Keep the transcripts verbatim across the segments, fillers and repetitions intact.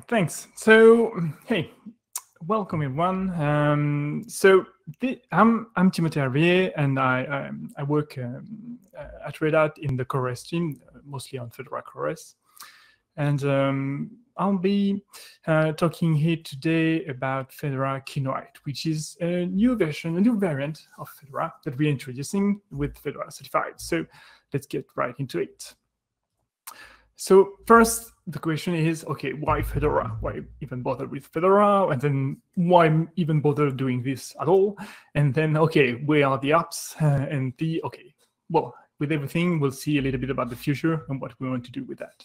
right, thanks. So, hey, welcome everyone. Um, so the, I'm I'm Timothée Ravier, and I I, I work um, at Red Hat in the CoreOS team, mostly on Fedora CoreOS, and um, I'll be uh, talking here today about Fedora Kinoite, which is a new version, a new variant of Fedora that we're introducing with Fedora Certified. So let's get right into it. So first, the question is, okay, why Fedora? Why even bother with Fedora? And then why even bother doing this at all? And then, okay, where are the apps? Uh, and the, okay, well, with everything, we'll see a little bit about the future and what we want to do with that.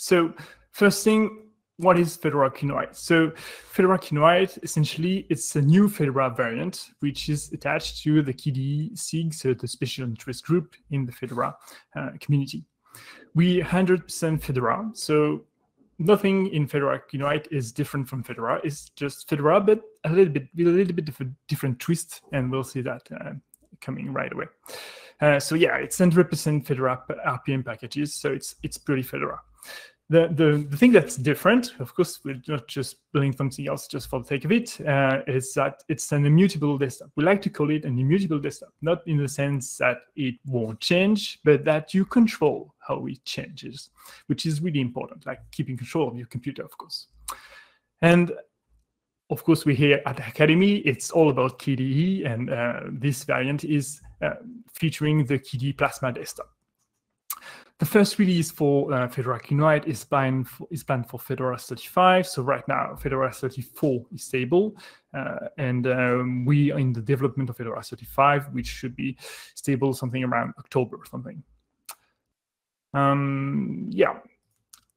So first thing, what is Fedora Kinoite? So Fedora Kinoite, essentially, it's a new Fedora variant, which is attached to the K D E S I G, so the special interest group in the Fedora uh, community. We one hundred percent Fedora, so nothing in Fedora Kinoite is different from Fedora. It's just Fedora, but a little bit, with a little bit of a different twist, and we'll see that uh, coming right away. Uh, so yeah, it's one hundred percent Fedora R P M packages, so it's it's pretty Fedora. The, the the thing that's different, of course, we're not just building something else just for the sake of it, uh, is that it's an immutable desktop. We like to call it an immutable desktop, not in the sense that it won't change, but that you control how it changes, which is really important, like keeping control of your computer, of course. And of course, we're here at Akademy. It's all about K D E, and uh, this variant is uh, featuring the K D E Plasma desktop. The first release for uh, Fedora Kinoite is planned for, is planned for Fedora thirty-five. So right now, Fedora thirty-four is stable, uh, and um, we are in the development of Fedora thirty-five, which should be stable something around October or something. Um, yeah.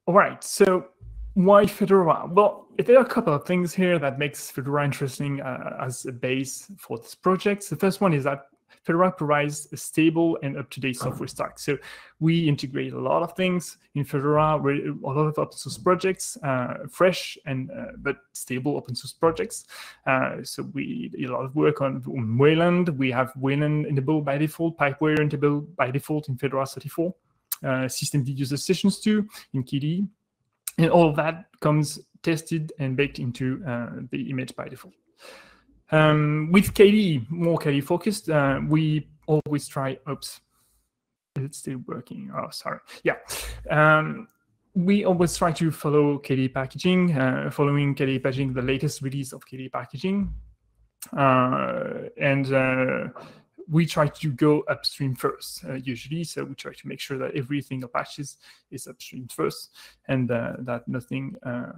All right. So why Fedora? Well, there are a couple of things here that makes Fedora interesting uh, as a base for this project. The first one is that Fedora provides a stable and up-to-date software stack. So we integrate a lot of things in Fedora, a lot of open source projects, uh, fresh and uh, but stable open source projects. Uh, so we did a lot of work on, on Wayland. We have Wayland enabled by default, PipeWire enabled by default in Fedora thirty-four, uh, System D-User Sessions too in K D E, and all of that comes tested and baked into uh, the image by default. Um, with K D E, more K D E focused, uh, we always try, oops, it's still working, oh, sorry. Yeah, um, we always try to follow K D E packaging, uh, following K D E packaging, the latest release of K D E packaging. Uh, and uh, we try to go upstream first, uh, usually. So we try to make sure that every single patch is, is upstream first, and uh, that nothing, uh,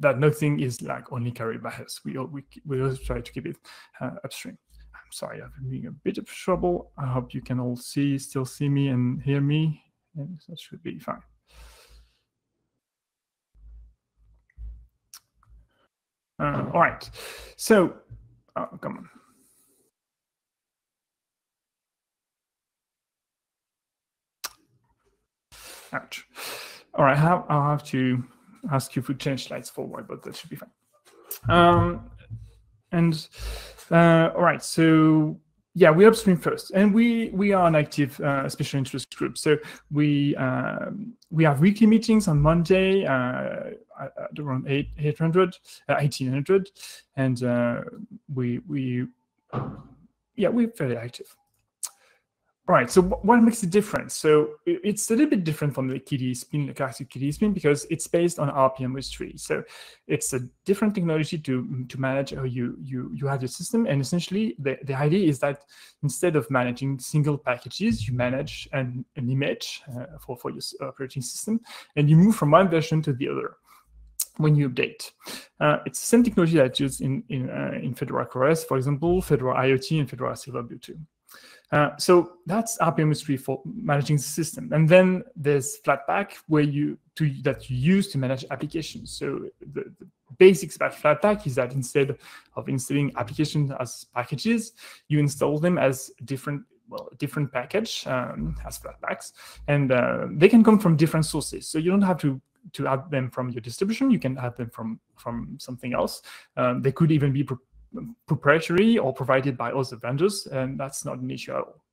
that nothing is like only carried by us. We we we always try to keep it uh, upstream. I'm sorry, I'm having a bit of trouble. I hope you can all see, still see me and hear me, and that should be fine. Uh, all right. So, oh, come on. Ouch. All right. How I'll have to ask you to change slides forward, but that should be fine. Um, and uh, all right, so yeah, we upstream first, and we we are an active uh, special interest group. So we um, we have weekly meetings on Monday uh, at around eight hundred, eighteen hundred, and uh, we we yeah we're very active. All right, so what makes it different? So it's a little bit different from the K D E spin, the classic K D E spin, because it's based on R P M ostree. So it's a different technology to to manage how you you you have your system. And essentially, the the idea is that instead of managing single packages, you manage an an image uh, for for your operating system, and you move from one version to the other when you update. Uh, it's the same technology that's used in in uh, in Fedora CoreOS, for example, Fedora IoT, and Fedora Silverblue too. Uh, so that's R P M ostree for managing the system, and then there's Flatpak, where you to that you use to manage applications. So the, the basics about Flatpak is that instead of installing applications as packages, you install them as different well different package um, as Flatpaks, and uh, they can come from different sources. So you don't have to to add them from your distribution. You can add them from from something else. Um, they could even be proprietary or provided by other vendors, and that's not an issue at all.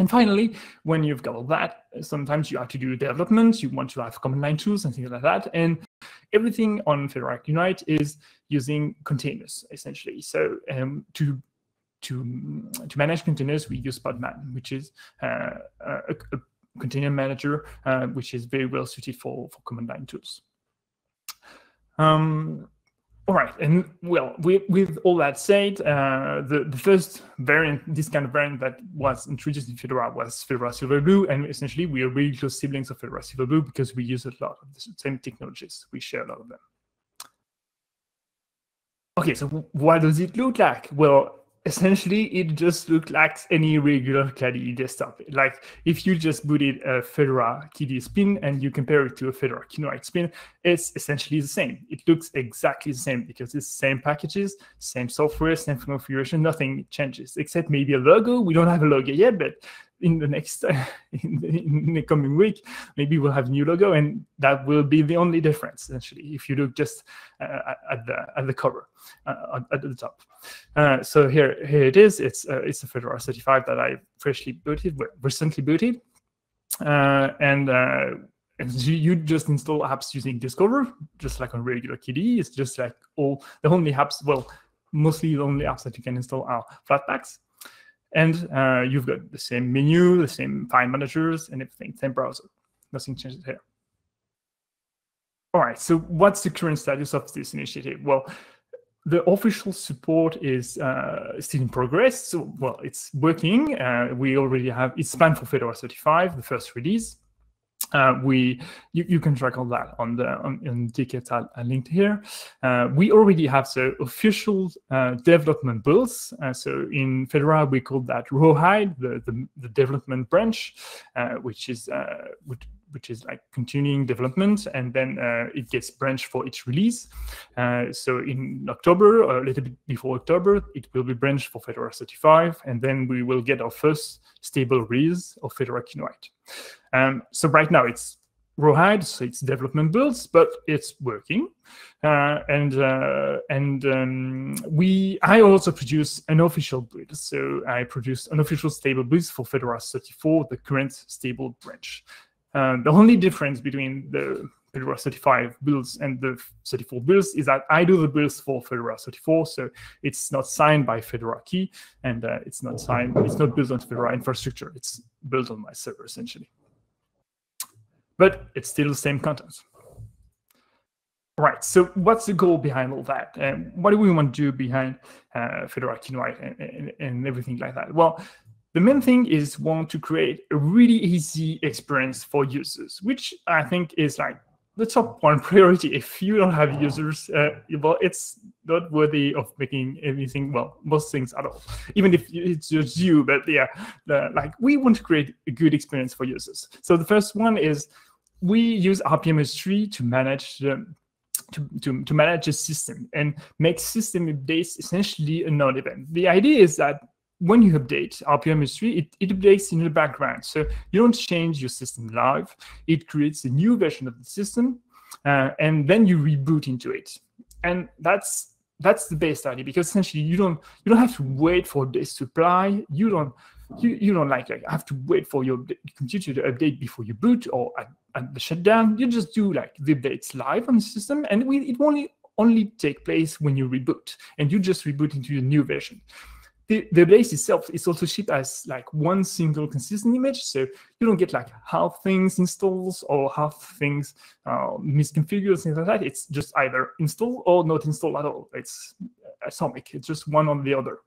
And finally, when you've got all that, sometimes you have to do development, you want to have command line tools and things like that. And everything on Fedora Kinoite is using containers, essentially. So um, to, to, to manage containers, we use Podman, which is uh, a, a container manager, uh, which is very well suited for, for command line tools. Um, All right, and well, with, with all that said, uh, the, the first variant, this kind of variant that was introduced in Fedora was Fedora Silverblue, and essentially we are really close siblings of Fedora Silverblue because we use a lot of the same technologies. We share a lot of them. Okay, so what does it look like? Well, essentially, it just looks like any regular K D E desktop. Like if you just booted a Fedora K D E spin and you compare it to a Fedora Kinoite spin, it's essentially the same. It looks exactly the same because it's same packages, same software, same configuration, nothing changes except maybe a logo. We don't have a logo yet, but in the next, in the, in the coming week, maybe we'll have a new logo, and that will be the only difference, essentially, if you look just uh, at the at the cover, uh, at the top. Uh, so here, here it is. It's uh, it's a Fedora Certified that I freshly booted, recently booted, uh, and. Uh, And you just install apps using Discover, just like on regular K D E. It's just like all the only apps, well, mostly the only apps that you can install are Flatpaks. And uh, you've got the same menu, the same file managers, and everything, same browser. Nothing changes here. All right, so what's the current status of this initiative? Well, the official support is uh, still in progress. So, well, it's working. Uh, we already have, it's planned for Fedora thirty-five, the first release. Uh, we you, you can track all that on the on, on tickets I, I linked here. Uh, we already have so official uh, development builds. Uh, so in Fedora we call that Rawhide, the the, the development branch, uh, which is uh, which, which is like continuing development, and then uh, it gets branched for each release. Uh, so in October, or a little bit before October, it will be branched for Fedora thirty-five, and then we will get our first stable release of Fedora Kinoite. Um, so right now it's Rawhide, so it's development builds, but it's working. Uh, and uh, and um, we, I also produce an official build. So I produce an official stable build for Fedora thirty-four, the current stable branch. Uh, the only difference between the Fedora thirty-five builds and the thirty-four builds is that I do the builds for Fedora thirty-four, so it's not signed by Fedora Key, and uh, it's not signed, it's not built on Fedora infrastructure. It's built on my server, essentially. But it's still the same content. Right, so what's the goal behind all that? Um, what do we want to do behind uh, Fedora Kinoite and, and, and everything like that? Well, the main thing is want to create a really easy experience for users, which I think is like the top one priority. If you don't have users, uh, well, it's not worthy of making anything, well, most things at all, even if it's just you. But yeah, the, like we want to create a good experience for users. So the first one is we use R P M ostree to manage the To, to, to manage a system and make system updates essentially a non-event. The idea is that when you update R P M ostree, it, it updates in the background. So you don't change your system live. It creates a new version of the system, uh, and then you reboot into it. And that's that's the base idea, because essentially you don't you don't have to wait for updates to apply. You don't you, you don't like, like have to wait for your computer to update before you boot or at, at the shutdown. You just do like the updates live on the system, and we, it will only only take place when you reboot, and you just reboot into your new version. The, the base itself is also shipped as like one single consistent image, so you don't get like half things installs or half things uh, misconfigured, things like that. It's just either install or not install at all. It's atomic. It's just one or the other.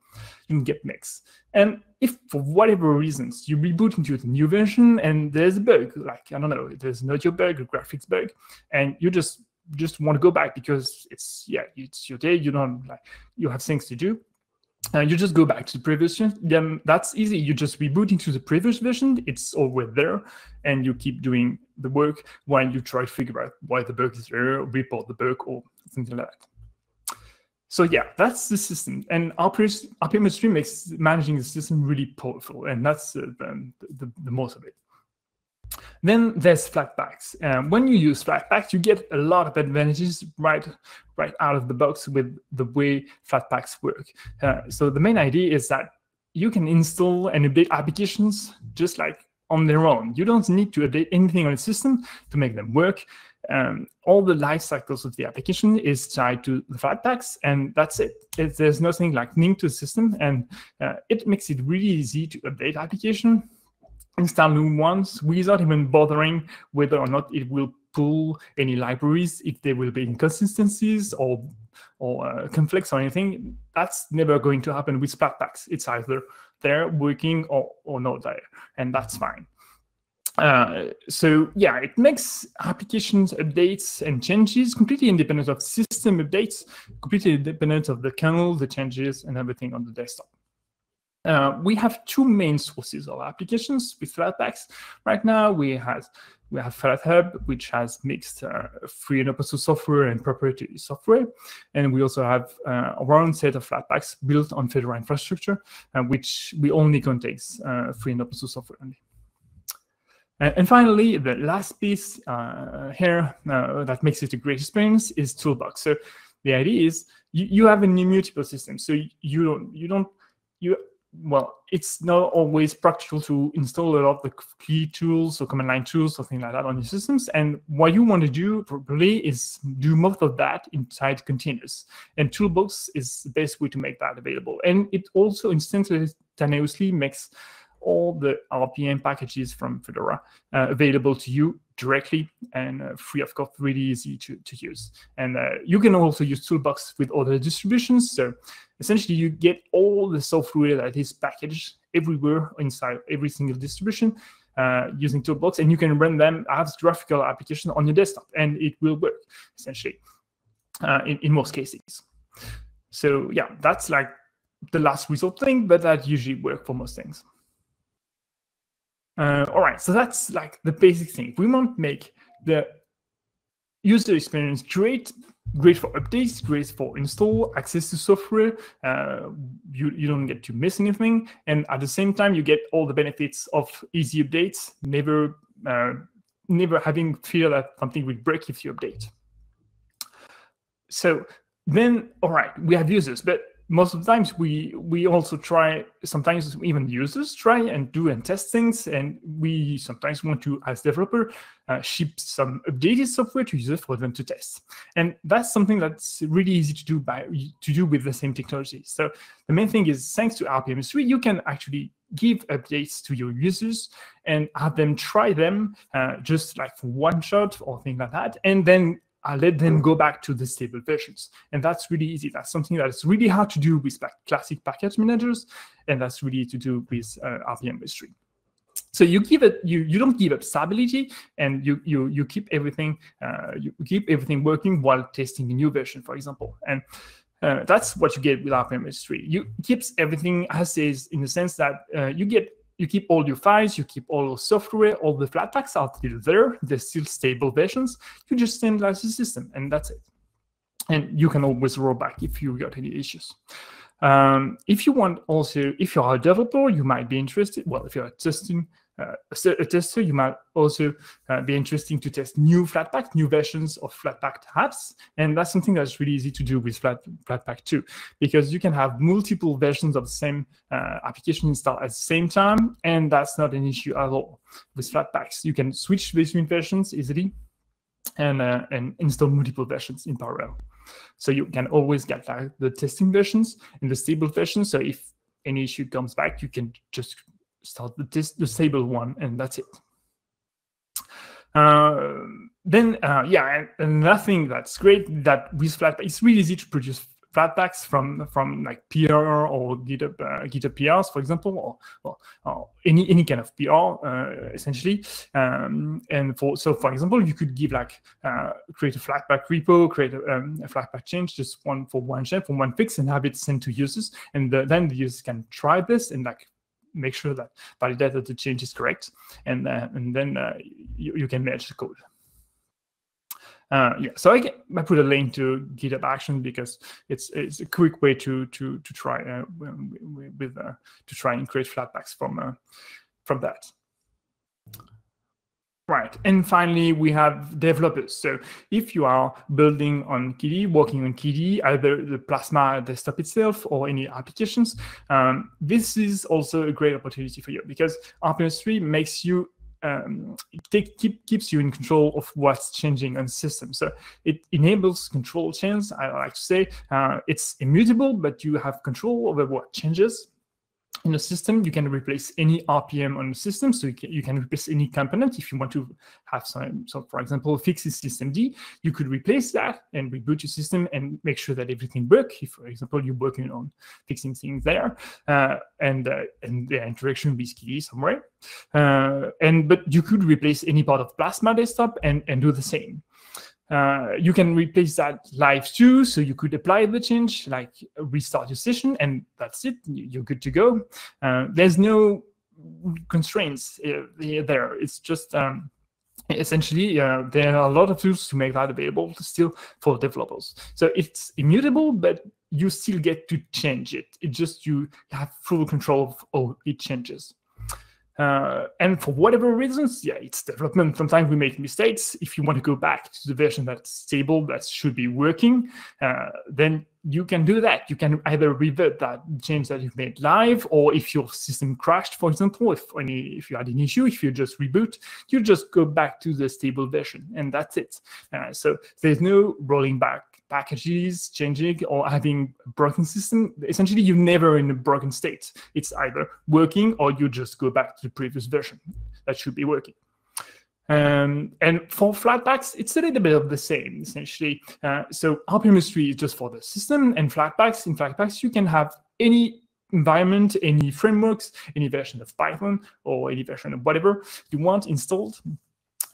You don't get mix. And if for whatever reasons you reboot into the new version and there's a bug, like I don't know, there's an audio bug, a graphics bug, and you just just want to go back because it's yeah, it's your day. You don't like you have things to do. Uh, you just go back to the previous version, then that's easy. You just reboot into the previous version. It's always there, and you keep doing the work while you try to figure out why the bug is there, report the bug, or something like that. So yeah, that's the system. And R P M ostree makes managing the system really powerful, and that's uh, the, the, the most of it. Then there's Flatpaks. Um, when you use Flatpaks, you get a lot of advantages right, right out of the box with the way Flatpaks work. Uh, so the main idea is that you can install and update applications just like on their own. You don't need to update anything on the system to make them work. Um, all the life cycles of the application is tied to the Flatpaks, and that's it. It there's nothing like linked to the system, and uh, it makes it really easy to update application, install new ones without even bothering whether or not it will pull any libraries, if there will be inconsistencies or or uh, conflicts or anything. That's never going to happen with Flatpaks. It's either there working or, or not there, and that's fine. Uh, so yeah, it makes applications updates and changes completely independent of system updates, completely independent of the kernel, the changes, and everything on the desktop. Uh, we have two main sources of applications with Flatpaks. Right now, we have we have FlatHub, which has mixed uh, free and open source software and proprietary software, and we also have uh, our own set of Flatpaks built on Fedora infrastructure, uh, which we only contains uh, free and open source software only. And finally, the last piece uh, here uh, that makes it a great experience is Toolbox. So the idea is you, you have an immutable system. So you, you don't, you don't, you, well, it's not always practical to install a lot of the key tools or command line tools or things like that on your systems. And what you want to do probably is do most of that inside containers. And Toolbox is the best way to make that available. And it also instantaneously makes all the R P M packages from Fedora uh, available to you directly and uh, free of cost, really easy to, to use. And uh, you can also use Toolbox with other distributions. So essentially, you get all the software that is packaged everywhere inside every single distribution uh, using Toolbox, and you can run them as graphical application on your desktop, and it will work essentially uh, in, in most cases. So yeah, that's like the last resort thing, but that usually works for most things. Uh, all right, so that's like the basic thing. We want to make the user experience great, great for updates, great for install, access to software. Uh, you, you don't get to miss anything. And at the same time, you get all the benefits of easy updates, never, uh, never having fear that something will break if you update. So then, all right, we have users, but most of the times we we also try, sometimes even users try and do and test things, and we sometimes want to, as developer, uh, ship some updated software to users for them to test. And that's something that's really easy to do by to do with the same technology. So the main thing is, thanks to R P M ostree, you can actually give updates to your users and have them try them uh, just like for one shot or things like that, and then I let them go back to the stable versions. And that's really easy. That's something that is really hard to do with like classic package managers, and that's really easy to do with uh, R P M ostree. So you give it, you you don't give up stability, and you you you keep everything uh, you keep everything working while testing a new version, for example. And uh, that's what you get with R P M ostree. You keeps everything as is, in the sense that uh, you get. You keep all your files, you keep all your software, all the Flatpaks are still there, they're still stable versions. You just standardize the system, and that's it. And you can always roll back if you got any issues. Um, if you want also, if you're a developer, you might be interested, well, if you're a testing, uh, a tester, you might also uh, be interested to test new Flatpak, new versions of Flatpak apps. And that's something that's really easy to do with Flat, Flatpak too, because you can have multiple versions of the same uh, application installed at the same time, and that's not an issue at all with Flatpaks. You can switch between versions easily and, uh, and install multiple versions in parallel. So you can always get like, the testing versions and the stable versions. So if any issue comes back, you can just start the, test, the stable one, and that's it. Uh, then, uh, yeah, another thing that's great that with Flatpak, it's really easy to produce Flatpaks from from like P R or GitHub uh, GitHub P Rs, for example, or, or, or any any kind of P R uh, essentially. Um, and for so, for example, you could give like uh, create a Flatpak repo, create a, um, a Flatpak change, just one for one change, for one fix, and have it sent to users, and the, then the users can try this and like make sure that validate that the change is correct, and uh, and then uh, you, you can merge the code. Uh, yeah, so I, get, I put a link to GitHub Action because it's it's a quick way to to to try uh, with uh, to try and create Flatpaks from uh, from that. Right. And finally, we have developers. So if you are building on K D E, working on K D E, either the Plasma desktop itself or any applications, um, this is also a great opportunity for you, because R P M ostree makes you Um, it take, keep, keeps you in control of what's changing on the system. So it enables control change, I like to say. Uh, it's immutable, but you have control over what changes in the system. You can replace any R P M on the system, so you can, you can replace any component. If you want to have some, so for example, fix this system D, you could replace that and reboot your system and make sure that everything works. If, for example, you're working on fixing things there, uh, and uh, and the interaction with K D E somewhere. Uh, and but you could replace any part of Plasma desktop and and do the same. Uh, you can replace that live too, so you could apply the change, like restart your session, and that's it. You're good to go. Uh, there's no constraints uh, there. It's just um, essentially uh, there are a lot of tools to make that available still for developers. So it's immutable, but you still get to change it. It's just you have full control of it changes. Uh, and for whatever reasons, yeah, it's development. Sometimes we make mistakes. If you want to go back to the version that's stable, that should be working, uh, then you can do that. You can either revert that change that you've made live, or if your system crashed, for example, if any, if you had an issue, if you just reboot, you just go back to the stable version, and that's it. Uh, so there's no rolling back packages, changing, or having a broken system. Essentially, you're never in a broken state. It's either working or you just go back to the previous version that should be working. Um, and for Flatpaks, it's a little bit of the same, essentially. Uh, so R P M ostree is just for the system, and Flatpaks, in Flatpaks, you can have any environment, any frameworks, any version of Python or any version of whatever you want installed,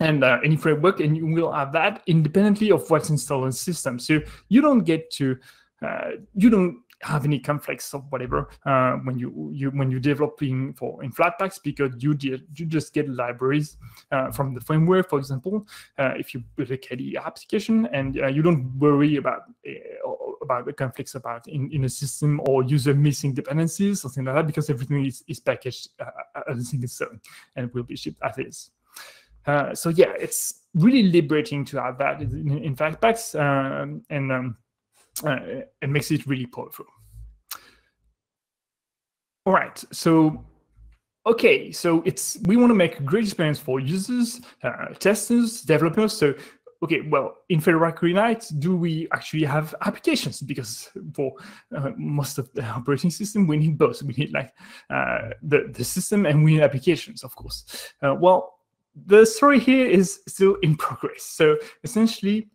and uh, any framework, and you will have that independently of what's installed in the system. So you don't get to, uh, you don't have any conflicts of whatever uh, when you, you when you're developing for in Flatpaks, because you did, you just get libraries uh, from the framework, for example, uh, if you build a K D E application, and uh, you don't worry about uh, about the conflicts about in in a system or user missing dependencies, something like that, because everything is, is packaged uh, as a single zone and will be shipped as is. Uh, so yeah, it's really liberating to have that in, in Flatpaks, um, and um, uh, it makes it really powerful. All right, so okay, so it's we want to make a great experience for users, uh, testers, developers. So okay, well, in Fedora Kinoite, do we actually have applications? Because for uh, most of the operating system, we need both. We need like uh, the the system, and we need applications, of course. Uh, well. The story here is still in progress. So essentially,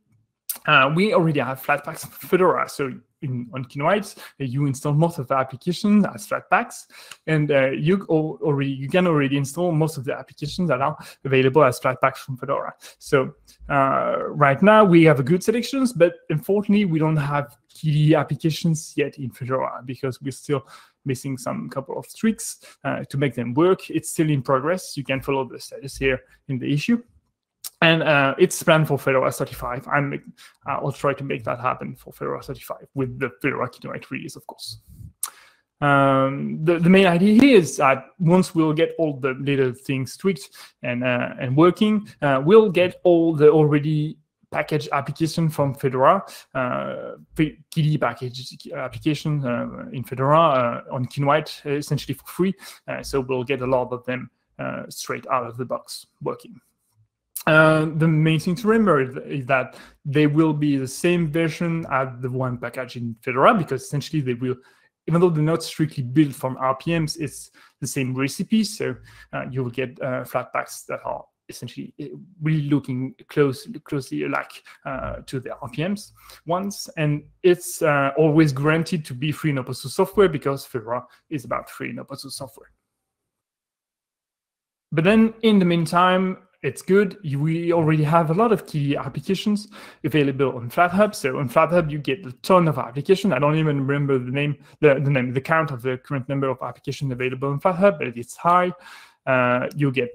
uh, we already have Flatpaks for Fedora. So in, on Kinoite, uh, you install most of the applications as Flatpaks, and uh, you already you can already install most of the applications that are available as Flatpaks from Fedora. So uh, right now we have a good selections, but unfortunately we don't have K D E applications yet in Fedora, because we're still missing some couple of tricks uh, to make them work. It's still in progress. You can follow the status here in the issue. And uh, it's planned for Fedora Certified. I'm, I'll try to make that happen for Fedora Certified with the Fedora Kinoite release, of course. Um, the, the main idea here is that once we'll get all the little things tweaked and, uh, and working, uh, we'll get all the already package application from Fedora, uh, K D E package application uh, in Fedora uh, on Kinoite, essentially for free. Uh, so we'll get a lot of them uh, straight out of the box working. Uh, the main thing to remember is, is that they will be the same version as the one package in Fedora, because essentially they will, even though they're not strictly built from R P Ms, it's the same recipe. So uh, you will get uh, Flatpaks that are essentially really looking close, closely alike uh, to the R P Ms ones. And it's uh, always granted to be free and open source software, because Fedora is about free and open source software. But then in the meantime, it's good. We already have a lot of K D E applications available on FlatHub. So on FlatHub, you get a ton of applications. I don't even remember the name, the, the name, the count of the current number of applications available on FlatHub, but it's high. Uh, you get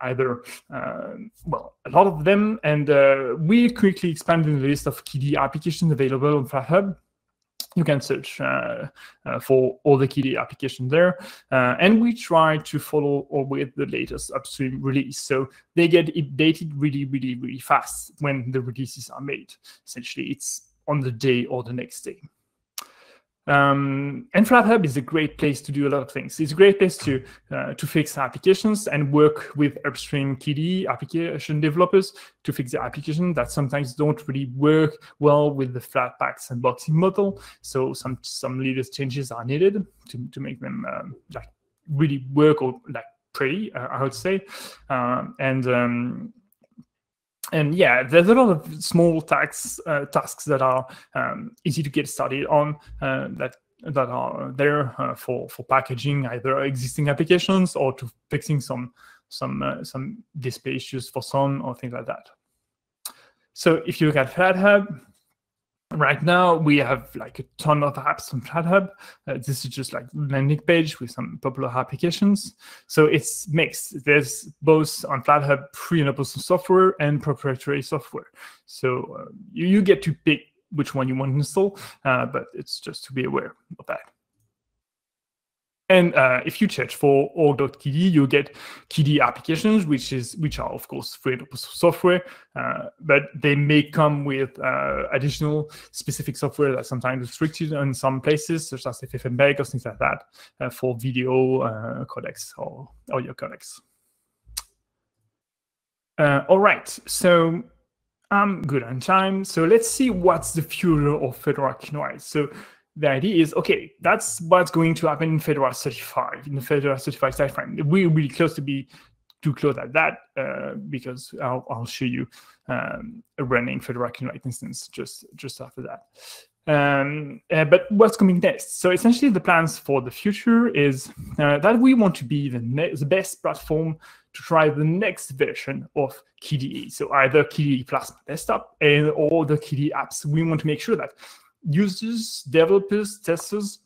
either, uh, well, a lot of them, and uh, we quickly expanded the list of K D E applications available on FlatHub. you can search uh, uh, for all the K D E applications there. Uh, and we try to follow always the latest upstream release. So they get updated really, really, really fast when the releases are made. Essentially, it's on the day or the next day. Um, and FlatHub is a great place to do a lot of things. It's a great place to uh, to fix applications and work with upstream K D E application developers to fix the application that sometimes don't really work well with the Flatpak sandboxing model. So some some latest changes are needed to to make them um, like really work, or like pretty, uh, I would say. Um, and um, And yeah, there's a lot of small tasks, uh, tasks that are um, easy to get started on, uh, that that are there uh, for for packaging either existing applications or to fixing some some uh, some display issues for some or things like that. So if you look at FlatHub, right now we have like a ton of apps on FlatHub. Uh, this is just like landing page with some popular applications. So it's mixed. There's both on FlatHub free and open source software and proprietary software. So uh, you, you get to pick which one you want to install, uh, but it's just to be aware of that. And uh, if you search for org.kde, you get K D E applications, which is which are of course free open source software, uh, but they may come with uh, additional specific software that's sometimes restricted in some places, such as FFmpeg or things like that, uh, for video uh, codecs or audio codecs. Uh, all right, so I'm good on time. So let's see what's the future of Fedora Kinoite. So the idea is, okay, that's what's going to happen in Fedora Certified, in the Fedora Certified timeframe. We're really close to be too close at that, uh, because I'll, I'll show you um, a running Fedora Kinoite instance just, just after that. Um, uh, but what's coming next? So essentially the plans for the future is uh, that we want to be the, the best platform to try the next version of K D E. So either K D E Plasma Desktop and all the K D E apps. We want to make sure that users, developers, testers,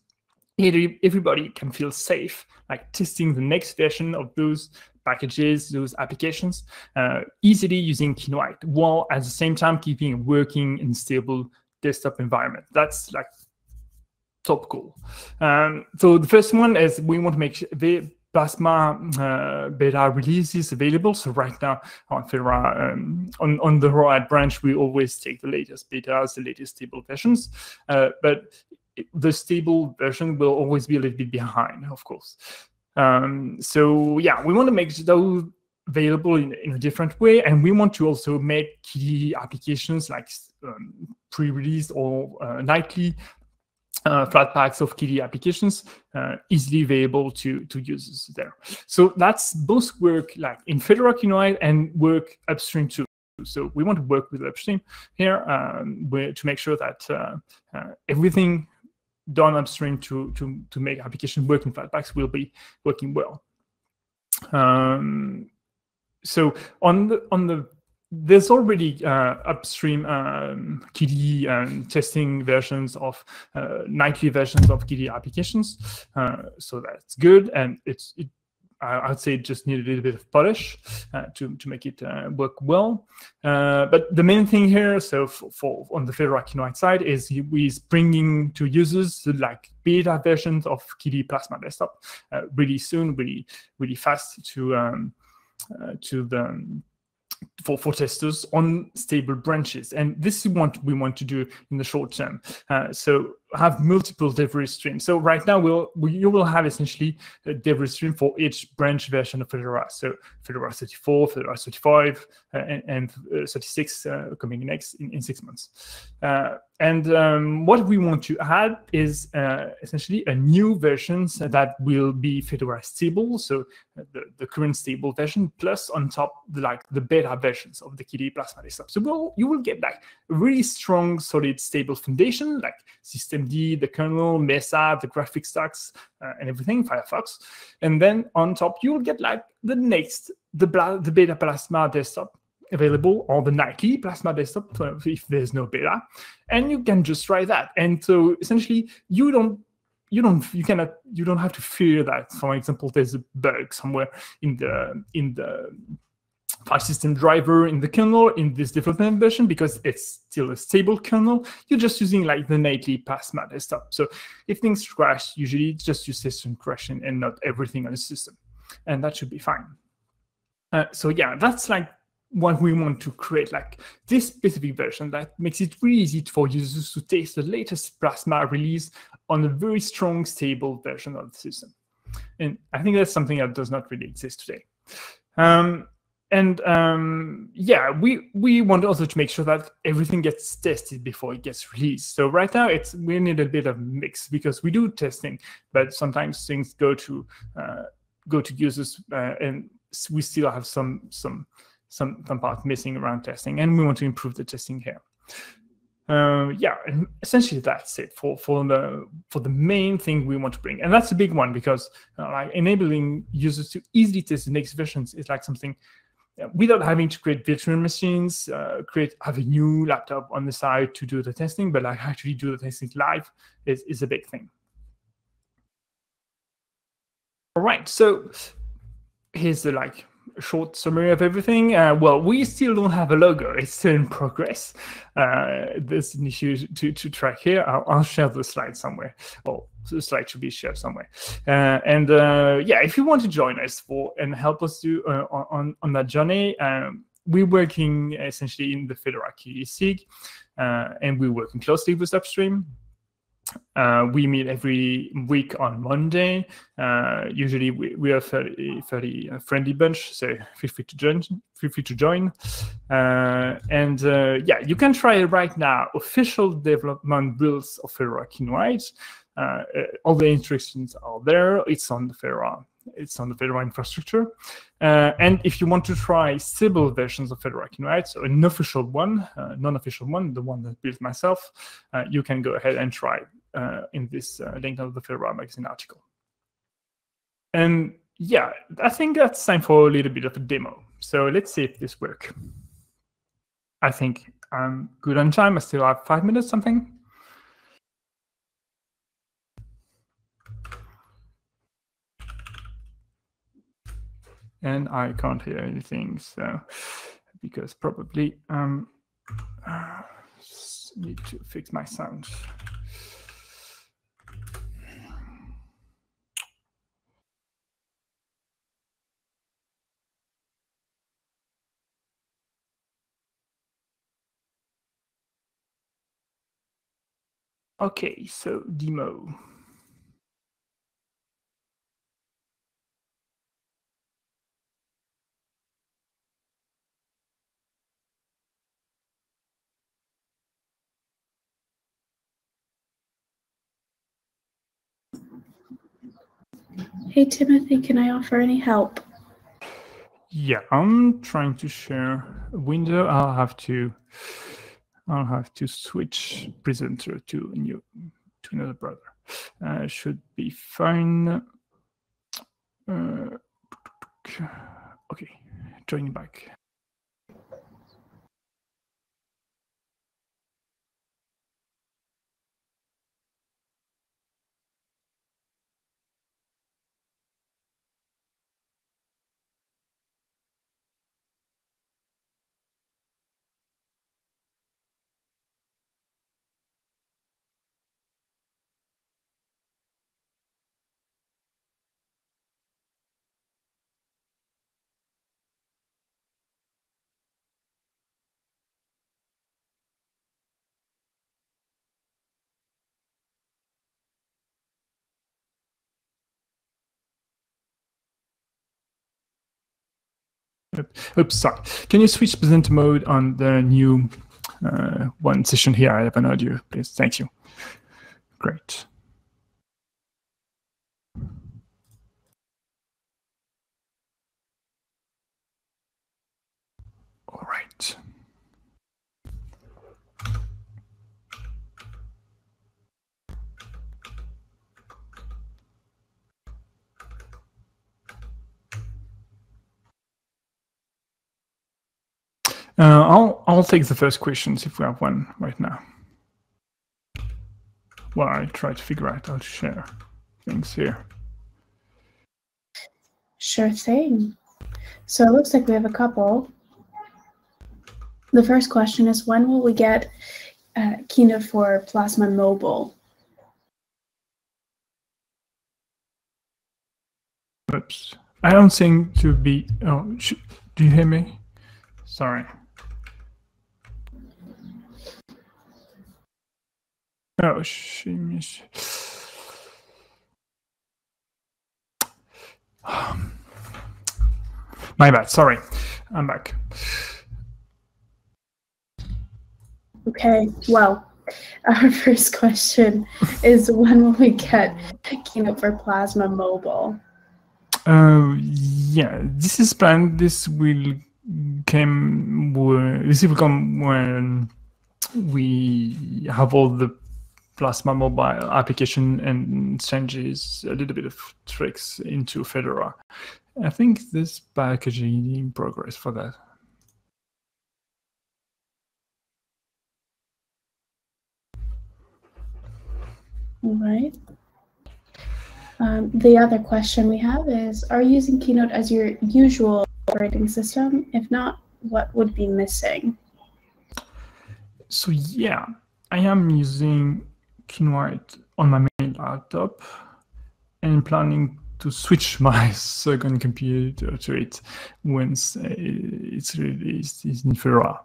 everybody can feel safe, like testing the next version of those packages, those applications, uh, easily using Kinoite, while at the same time keeping a working and stable desktop environment. That's like top goal. Um, so the first one is we want to make sure the Plasma uh, beta release is available. So right now on Fedora, um, on, on the Rawhide branch, we always take the latest betas, the latest stable versions. Uh, but the stable version will always be a little bit behind, of course. Um, so yeah, we want to make those available in, in a different way. And we want to also make key applications like um, pre-release or uh, nightly Uh, Flatpaks of K D E applications uh, easily available to to users there. So that's both work like in Fedora Kinoite and work upstream too. So we want to work with upstream here um, to make sure that uh, uh, everything done upstream to to to make application work in Flatpaks will be working well. Um, so on the on the There's already uh, upstream um, K D E um, testing versions of uh, nightly versions of K D E applications, uh, so that's good. And it's, it, I would say, it just needed a little bit of polish uh, to to make it uh, work well. Uh, but the main thing here, so for, for on the Fedora Kinoite side, is we bringing to users like beta versions of K D E Plasma Desktop uh, really soon, really really fast to um, uh, to the For, for testers on stable branches. And this is what we want to do in the short term. Uh, so have multiple delivery streams. So right now, we'll, we you will have essentially a delivery stream for each branch version of Fedora. So Fedora thirty-four, Fedora thirty-five, uh, and, and uh, thirty-six uh, coming next in, in six months. Uh, and um, what we want to add is uh, essentially a new version that will be Fedora stable. So the, the current stable version, plus on top, the, like the beta versions of the K D E Plasma Desktop. So we'll, you will get like a really strong, solid, stable foundation, like System D, the kernel, Mesa, the graphics stacks, uh, and everything, Firefox. And then on top, you'll get like the next, the, the beta Plasma Desktop available, or the nightly Plasma Desktop if there's no beta. And you can just try that. And so essentially, you don't You don't. You cannot. You don't have to fear that, for example, there's a bug somewhere in the in the file system driver in the kernel in this development version, because it's still a stable kernel. You're just using like the nightly Plasma desktop. So if things crash, usually it's just your system crashing and not everything on the system. And that should be fine. Uh, so yeah, that's like what we want to create, like this specific version that makes it really easy for users to taste the latest Plasma release on a very strong, stable version of the system. And I think that's something that does not really exist today. Um, And um, yeah, we, we want also to make sure that everything gets tested before it gets released. So right now, it's we need a bit of mix because we do testing, but sometimes things go to uh, go to users, uh, and we still have some some some some part missing around testing, and we want to improve the testing here. Uh, yeah, and essentially that's it for for the for the main thing we want to bring, and that's a big one because uh, like enabling users to easily test the next versions is like something. Without having to create virtual machines, uh, create have a new laptop on the side to do the testing, but like actually do the testing live is, is a big thing. All right, so here's the like short summary of everything. Uh, well, we still don't have a logo; it's still in progress. Uh, there's an issue to to track here. I'll, I'll share the slide somewhere. Oh, the slide should be shared somewhere. Uh, and uh, yeah, if you want to join us for and help us do uh, on on that journey, um, we're working essentially in the Fedora Kinoite, uh, and we're working closely with Upstream. Uh, we meet every week on Monday. Uh, usually, we, we are fairly, fairly friendly bunch, so feel free to join. Feel free to join. Uh, and uh, yeah, you can try right now official development builds of Fedora Kinoite. Uh, all the instructions are there. It's on the Fedora. It's on the Fedora infrastructure. Uh, and if you want to try stable versions of Fedora Kinoite, so an official one, uh, non-official one, the one that I built myself, uh, you can go ahead and try uh, in this uh, link of the Fedora magazine article. And yeah, I think that's time for a little bit of a demo. So let's see if this works. I think I'm good on time. I still have five minutes, something. And I can't hear anything, so because probably um, I need to fix my sound. Okay, so demo. Hey, Timothée, can I offer any help? Yeah, I'm trying to share a window. I'll have to I'll have to switch presenter to a new to another browser. Uh, should be fine. Uh, okay, joining back. Oops, sorry. Can you switch presenter mode on the new uh, one session here? I have an audio, please. Thank you. Great. All right. Uh, I'll I'll take the first questions if we have one right now. Well, I try to figure out how to share things here. Sure thing. So it looks like we have a couple. The first question is, when will we get uh, Keynote for Plasma Mobile? Oops. I don't seem to be. Oh, sh do you hear me? Sorry. Oh, she. My bad. Sorry. I'm back. Okay. Well, our first question is, when will we get Keynote for Plasma Mobile? Uh, yeah, this is planned. This will come. This will come when we have all the Plasma Mobile application and changes a little bit of tricks into Fedora. I think this package is in progress for that. All right. Um, the other question we have is, are you using Keynote as your usual operating system? If not, what would be missing? So yeah, I am using Kinoite on my main laptop and planning to switch my second computer to it once it's released in Fedora.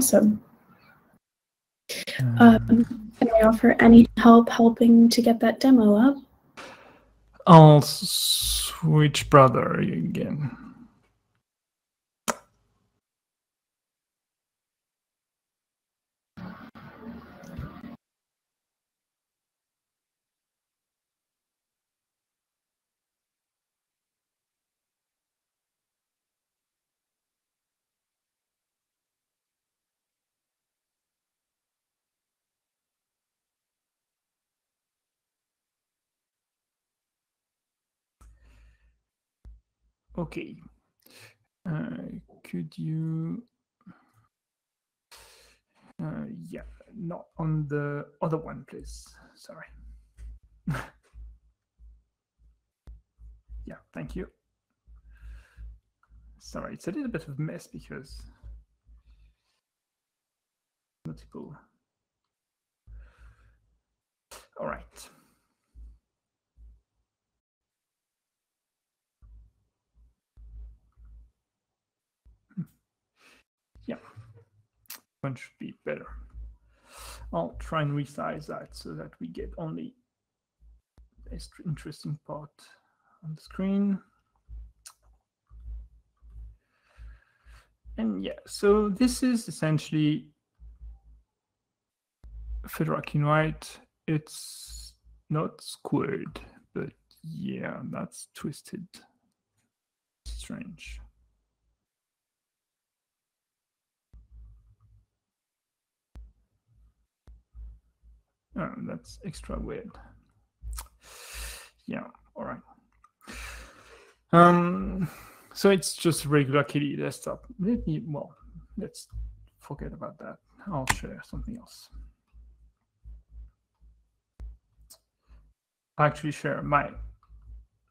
Awesome. Um, can I offer any help helping to get that demo up? I'll switch browser again. Okay, uh, could you, uh, yeah, not on the other one, please. Sorry. Yeah, thank you. Sorry, it's a little bit of a mess because multiple. All right. Yeah, one should be better. I'll try and resize that so that we get only the interesting part on the screen. And yeah, so this is essentially Fedora Kinoite. It's not squared, but yeah, that's twisted. Strange. Oh, that's extra weird. Yeah, all right. Um, so it's just regular K D E desktop. Let me, well, let's forget about that. I'll share something else. I actually share my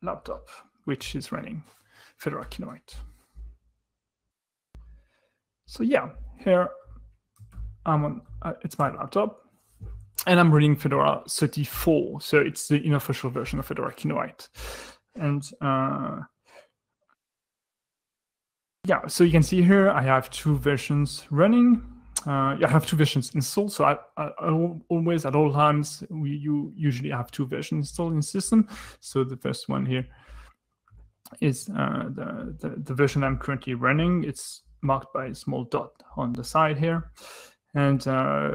laptop, which is running Fedora Kinoite. So yeah, here I'm on, uh, it's my laptop. And I'm running Fedora thirty-four, so it's the unofficial version of Fedora Kinoite. And uh, yeah, so you can see here I have two versions running. Uh, I have two versions installed, so I, I, I always at all times we you usually have two versions installed in the system. So the first one here is uh, the, the the version I'm currently running. It's marked by a small dot on the side here, and uh,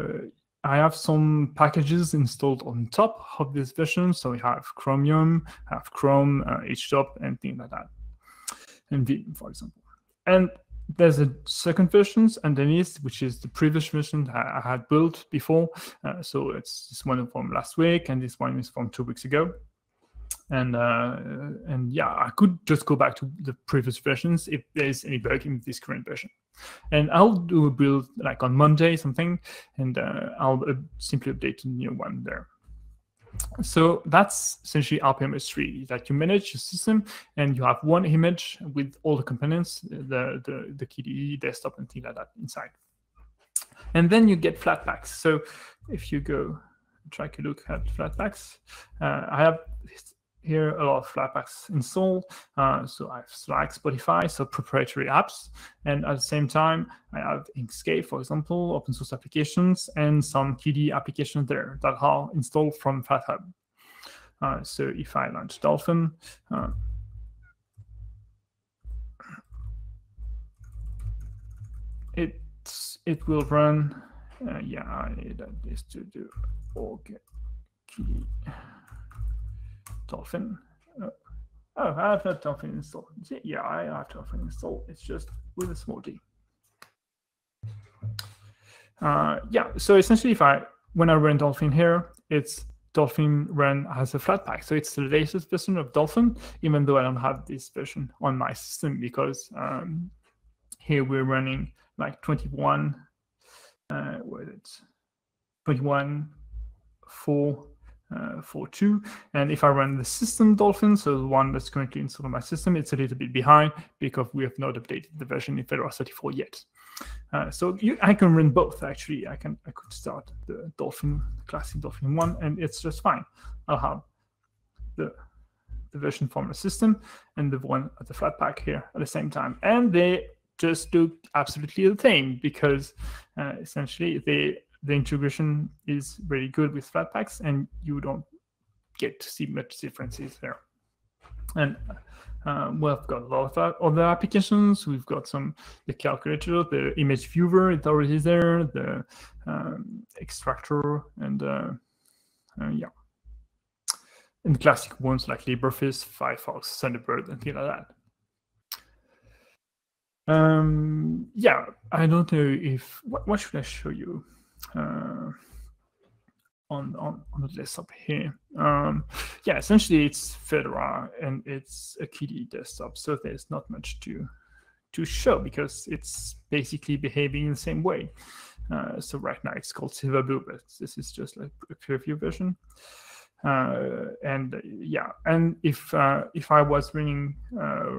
I have some packages installed on top of this version. So we have Chromium, I have Chrome, uh, Htop, and things like that. And Vim, for example. And there's a second version underneath, which is the previous version that I had built before. Uh, so it's this one from last week, and this one is from two weeks ago. And uh, and yeah, I could just go back to the previous versions if there's any bug in this current version. And I'll do a build like on Monday something, and uh, I'll uh, simply update the new one there. So that's essentially R P M ostree, that you manage your system and you have one image with all the components, the, the, the K D E, desktop, and things like that inside. And then you get Flatpaks. So if you go try a look at Flatpaks, uh, I have here a lot of Flatpaks installed. Uh, so I have Slack, Spotify, so proprietary apps. And at the same time, I have Inkscape, for example, open source applications, and some K D E applications there that are installed from FlatHub. Uh, so if I launch Dolphin, uh, it, it will run. Uh, yeah, I need this to do org K D E. Dolphin. Oh, oh, I have not Dolphin installed. Yeah, I have Dolphin installed. It's just with a small d. Uh, yeah, so essentially, if I when I run Dolphin here, it's Dolphin run as a Flatpak. So it's the latest version of Dolphin, even though I don't have this version on my system, because um, here we're running like twenty-one. Uh, what is it? twenty-one four. Uh, for two, and if I run the system Dolphin, so the one that's currently installed on my system, it's a little bit behind because we have not updated the version in Fedora thirty-four yet. Uh, so you, I can run both actually. I can I could start the Dolphin, classic Dolphin one, and it's just fine. I'll have the the version from the system and the one at the Flatpak here at the same time, and they just do absolutely the same because uh, essentially they. The integration is really good with Flatpaks, and you don't get to see much differences there. And uh, we've got a lot of other applications. We've got some the calculator, the image viewer, it's already there, the um, extractor, and uh, uh, yeah, and classic ones like LibreOffice, Firefox, Thunderbird, and things like that. Um, yeah, I don't know if what, what should I show you. Uh, on, on on the desktop here. Um, yeah, essentially it's Fedora and it's a K D E desktop, so there's not much to to show because it's basically behaving in the same way. Uh, so right now it's called Silverblue, but this is just like a preview version. Uh, and yeah, and if uh, if I was running uh,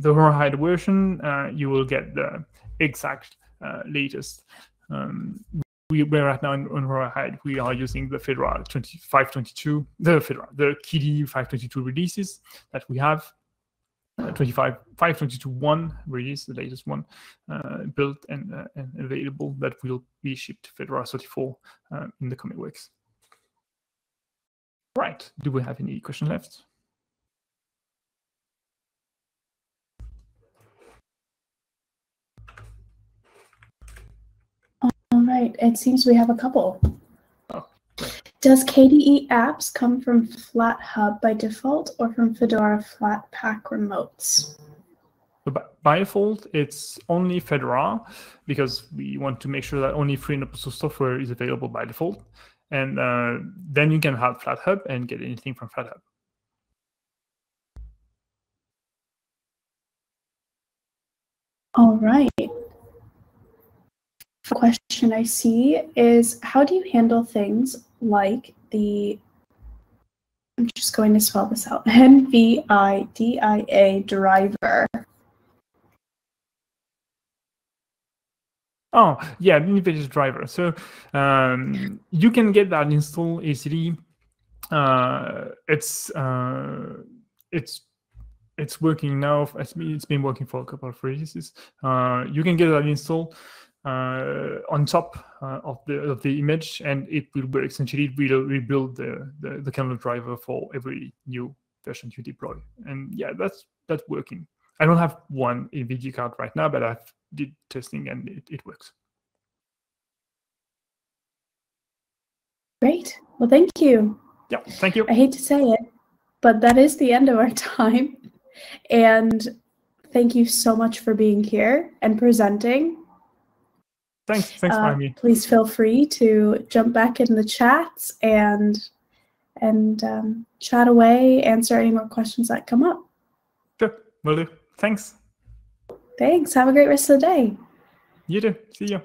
the Rawhide version, uh, you will get the exact uh, latest. Um, we we're right now on Rawhide. We are using the Fedora twenty-five twenty-two, the Fedora, the K D E five twenty-two releases that we have. Uh, twenty-five five twenty-two one release, the latest one, uh, built and, uh, and available that will be shipped to Fedora thirty-four uh, in the coming weeks. Right. Do we have any questions left? All right, it seems we have a couple. Oh, right. Does K D E apps come from FlatHub by default or from Fedora Flatpak remotes? By default, it's only Fedora because we want to make sure that only free and open source software is available by default. And uh, then you can have FlatHub and get anything from FlatHub. All right. Question I see is, how do you handle things like the, I'm just going to spell this out, NVIDIA driver? Oh, yeah, NVIDIA driver. So um, you can get that install easily. Uh, it's, uh, it's, it's working now. It's been working for a couple of releases. Uh, you can get that install. Uh, on top uh, of the of the image, and it will work. Essentially, it will rebuild the, the the kernel driver for every new version you deploy. And yeah, that's that's working. I don't have one NVIDIA card right now, but I did testing and it, it works. Great. Well, thank you. Yeah, thank you. I hate to say it, but that is the end of our time. And thank you so much for being here and presenting. Thanks, thanks, uh, Amy. Please feel free to jump back in the chats and and um, chat away, answer any more questions that come up. Sure, will do. Thanks. Thanks. Have a great rest of the day. You too. See you.